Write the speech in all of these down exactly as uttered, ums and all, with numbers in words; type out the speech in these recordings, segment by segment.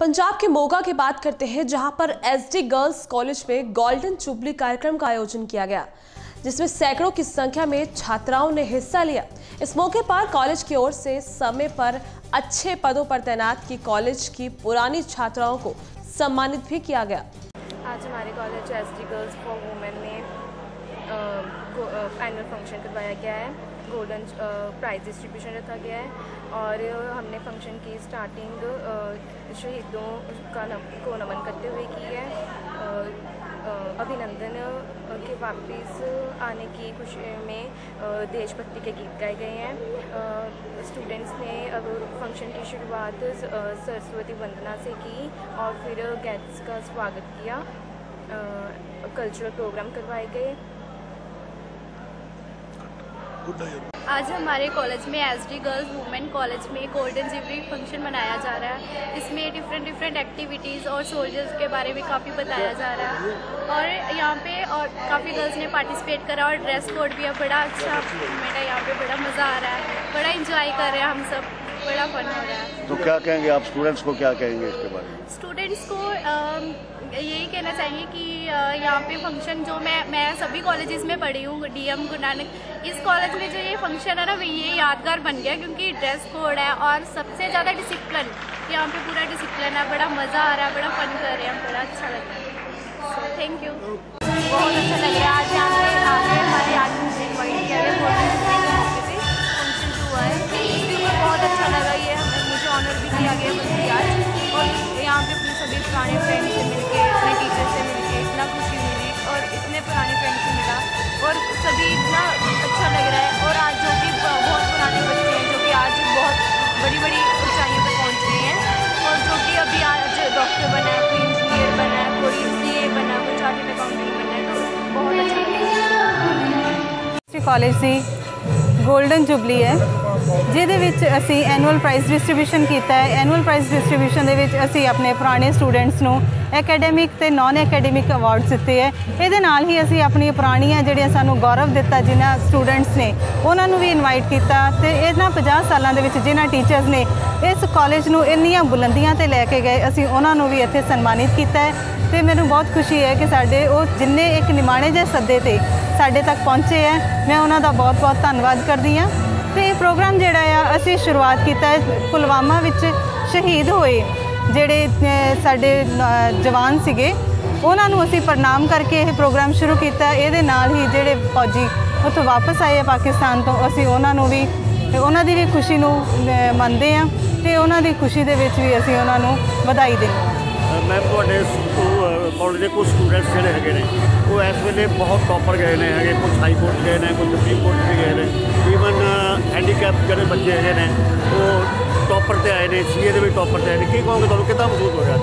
पंजाब के मोगा की बात करते हैं, जहां पर एसडी गर्ल्स कॉलेज में गोल्डन जुबली कार्यक्रम का आयोजन किया गया, जिसमें सैकड़ों की संख्या में छात्राओं ने हिस्सा लिया। इस मौके पर कॉलेज की ओर से समय पर अच्छे पदों पर तैनात की कॉलेज की पुरानी छात्राओं को सम्मानित भी किया गया। आज हमारे college SD girls for women में एनुअल फंक्शन करवाया गया है, गोल्डन प्राइज डिस्ट्रीब्यूशन रखा गया है और हमने फंक्शन की स्टार्टिंग शहीदों का नम, को नमन करते हुए की है। अभिनंदन के वापस आने की खुशी में देशभक्ति के गीत गाए गए हैं। स्टूडेंट्स ने अब फंक्शन की शुरुआत सरस्वती वंदना से की और फिर गेट्स का स्वागत किया। कल्चरल प्रोग्राम करवाए गए। आज हमारे कॉलेज में एसडी गर्ल्स वुमेन कॉलेज में गोल्डन जुबली फंक्शन मनाया जा रहा है। इसमें डिफरेंट डिफरेंट एक्टिविटीज़ और सोल्जर्स के बारे में काफ़ी बताया जा रहा है और यहाँ पे और काफ़ी गर्ल्स ने पार्टिसिपेट करा और ड्रेस कोड भी है, बड़ा अच्छा मूवमेंट है यहाँ पे, बड़ा मज़ा आ रहा है, बड़ा इंजॉय कर रहे हैं हम सब, बड़ा फन हो रहा है। तो क्या कहेंगे आप स्टूडेंट्स को, क्या कहेंगे इसके बारे में? स्टूडेंट्स को यही कहना चाहिए कि यहाँ पे फंक्शन जो मैं मैं सभी कॉलेजेस में पढ़ी हूँ, डीएम गुरु नानक, इस कॉलेज में जो ये फंक्शन है ना, ये यादगार बन गया क्योंकि ड्रेस कोड है और सबसे ज़्यादा डिसिप्लिन, यहाँ पे पूरा डिसिप्लिन है, बड़ा मज़ा आ रहा है, बड़ा फन कर रहे हैं, बड़ा अच्छा लग रहा है। थैंक यू, बहुत अच्छा लग रहा है। आज यहाँ पे आगे हमारे आज मुझे इन्वाइट किया गया फंक्शन जो हुआ है, बहुत अच्छा लगा। ये हमें मुझे ऑनर भी किया गया आज और यहाँ पे अपने सभी पुराने फ्रेंड से मिल के, अपने टीचर से मिल के इतना खुशी मिली और इतने पुराने फ्रेंड से मिला और सभी इतना अच्छा लग रहा है। और आज जो कि बहुत पुराने बच्चे हैं जो कि आज बहुत बड़ी बड़ी ऊंचाइयों पर पहुंच गए हैं और जो कि अभी आज डॉक्टर बना है, कोई इंजीनियर बना है, कोई सी ए बना है, कोई चार्टर्ड अकाउंटेंट बना है, तो बहुत अच्छा लगे। कॉलेज की गोल्डन जुबली है, जिहदे विच असी एनुअल प्राइज़ डिस्ट्रीब्यूशन किया है। एनुअल प्राइज़ डिस्ट्रीब्यूशन दे विच असी अपने पुराने स्टूडेंट्स नूं एकेडमिक ते नॉन एकेडमिक अवार्ड्स दिते है। इहदे नाल ही असी अपनी पुरानियां जिहड़ियां सानूं गौरव दिता जिन्हां स्टूडेंट्स ने उन्हां नूं भी इनवाइट किया ते इन्हां पचास सालां दे विच जिन्हां टीचर्स ने इस कॉलेज नूं इन्नियां बुलंदियां ते लैके गए, असी उन्हां नूं भी इत्थे सन्मानित किया है। तो मैं बहुत खुशी है कि साढ़े वह जिन्ने एक निमाणे जे सदे ते साढ़े तक पहुँचे है, मैं उन्हों का बहुत बहुत धन्यवाद करती हाँ। तो ये प्रोग्राम जोड़ा है असी शुरुआत किया है पुलवामा विच शहीद होए जेड़े साढ़े जवान सीगे उन्हां नूं असी प्रणाम करके ये प्रोग्राम शुरू किया। ये नाल ही जेड़े फौजी उत्थों वापस आए हैं पाकिस्तान तो असी उन्हां नूं भी उन्हां दी भी खुशी नूं मनदे आं ते उन्हां दी खुशी दे विच भी असी उन्हां नूं वधाई देंगे। मैम थोड़े कॉलेज के कुछ स्टूडेंट्स जोड़े है वो इस वे बहुत टॉपर गए हैं, है कुछ हाई कोर्ट गए हैं, कुछ सुप्रीम कोर्ट भी गए हैं, ईवन हैंडीकैप जोड़े बच्चे है वो टॉपर से आए हैं, सी ए के भी टॉपर से आए हैं। की कहोगे तुहानूं कितना महसूस हो रहा?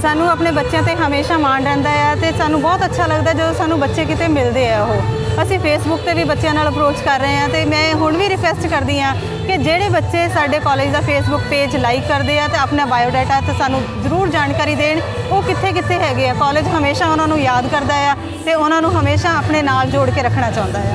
सानूं अपने बच्चों पर हमेशा मान रहिंदा है तो सानूं बहुत अच्छा लगता है जो सानूं बच्चे कितें मिलते हैं। वो असीं फेसबुक पर भी बच्चों नाल अप्रोच कर रहे हैं तो मैं हुण भी रिक्वेस्ट करती हाँ कि जिहड़े बच्चे साडे कॉलेज का फेसबुक पेज लाइक करते हैं तो अपना बायोडाटा तो सानूं जरूर जानकारी देण, वो कित्थे कित्थे हैगे आ, कॉलेज हमेशा उन्होंने याद करता है तो उन्होंने हमेशा अपने नाल जोड़ के रखना चाहता है।